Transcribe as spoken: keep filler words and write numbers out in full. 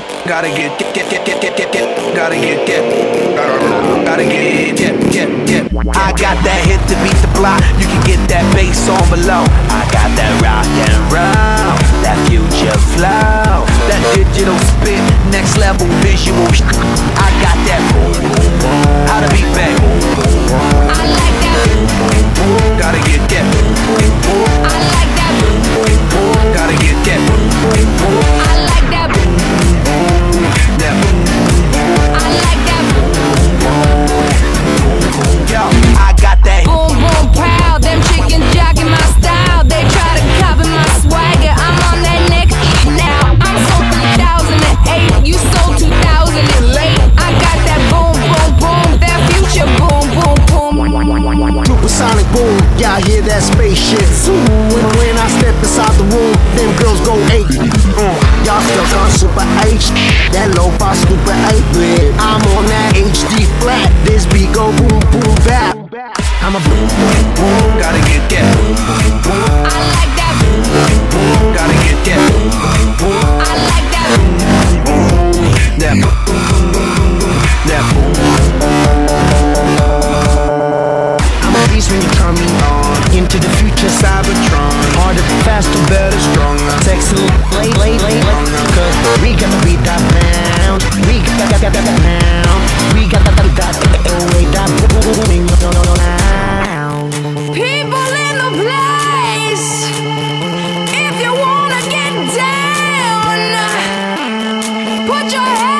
get, gotta get, get, get, get, get, get, get, gotta get, get, gotta get, get, get, get. I got that hit to beat the block. You can get that bass on below. I got that rock and roll, that future flow, that digital spit, next level visual. I got that boom, boom, boom, how to beat back. I like that boom, boom, boom, gotta get, get, I like that boom, boom, boom, gotta get, get, I like that boom, boom, that boom, I like that boom, boom. Yo, I got that boom, boom, pow. Them chickens jogging my style. They try to copy my swagger. I'm on that next now. I'm so two thousand eight, you so two thousand eight. I got that boom, boom, boom, that future boom, boom, boom. Supersonic boom, y'all hear that spaceship zoom. When I step inside the room, them girls go eight. Mm. Y'all stuck on Super H, that lo-fi Super eight bit. I'm on that H D flat, this beat go boom boom bap. I'm a boom boom boom, gotta get that boom boom boom. I like that boom boom boom, gotta get that boom boom boom. I like that boom boom boom, that boom boom boom, that boom. I'm a beast when you turn me on, into the future Cybertron. Harder, faster, better, stronger. Sexy, lay, lay, lay. We gotta beat that down. We gotta get that down. We gotta get that down. People in the place, if you wanna get down, put your hands.